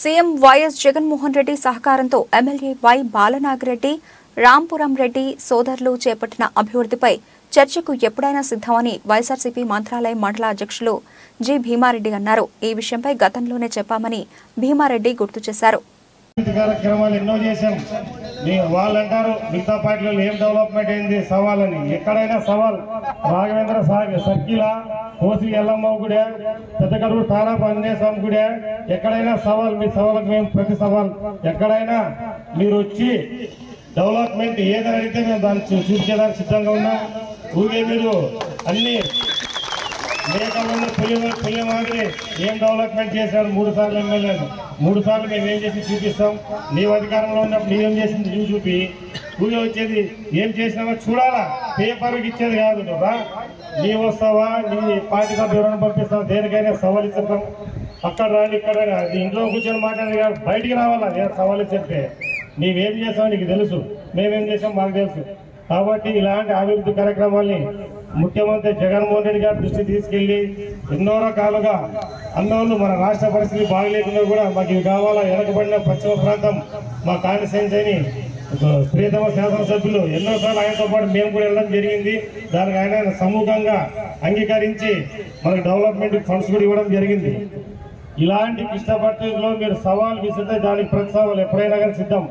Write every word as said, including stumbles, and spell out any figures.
CM YS Jaganmohan Reddy సహకారంతో MLA Y Bala Naga Reddy Rampuram Reddy సోదరులు చేపట్టిన అభివృద్ధిపై చర్చకు ఎప్పుడైనా సిద్ధమని వైఎస్ఆర్సీపీ మంత్రాలయ మండల అధ్యక్షులు జి భీమారెడ్డి అన్నారు। ఈ విషయంపై గతంలోనే చెప్పామని భీమారెడ్డి గుర్తు చేశారు। ओसी एलम्मगुड़ पेदकूर थाना आंजने स्वामी गुड़ एक्ना सवा सवाल मैं प्रति सवा एक्ना डेवलपमेंट एदे मैं दिन चूपे सिद्ध उन्ना ऊगे अभी पुलिमारी एम डेवलपमेंट मूड सारे मूड सारे मेमेम चूपस्ता नीव अधिकारेम चू चूपी ఊళ్ళో వచ్చేది ఏం చేసామో చూడాలా పేపర్ ఇచ్చేది కాదు కదా నీ వస్తావా నీ పార్టీ సభ్యులను పంపిస్తావా దేనికైనా సవాలిస్తాం అక్కడ రాని ఇక్కడ రాని ఇంట్లో కూర్చొని మాట్లాడేది కాదు బయటికి రావాలా నేను సవాలిస్తే నీవేం చేసావో నీకు తెలుసు మేమేం చేసాం మాకు తెలుసు కాబట్టి ఇలాంటి అభివృద్ధి కార్యక్రమాల్ని ముఖ్యమంత్రి జగన్మోహన్ రెడ్డి గారి దృష్టికి తీసుకెళ్లి ఎన్నో రకాలుగా అన్నోళ్ళు మన రాష్ట్ర పరిస్థితి బాగలేకున్నా కూడా మాకు ఇది కావాలా ఎరకబడిన పశ్చిమ ప్రాంతం మా కాన్సెన్సేని ప్రియతమ శాసన సభ్యులు ఎన్నోసార్లు ఆయనతో పాటు మేము కూడా వెళ్ళడం జరిగింది। దానికి ఆయన సమూహంగా అంగీకరించి మనకు డెవలప్మెంట్ ఫండ్స్ కూడా ఇవ్వడం జరిగింది। ఇలాంటి కష్టపడుతుల్లో మీరు సవాల్ విసిరితే దానికి ప్రతి సవాల్ ఎప్పుడైనా కానీ సిద్ధం।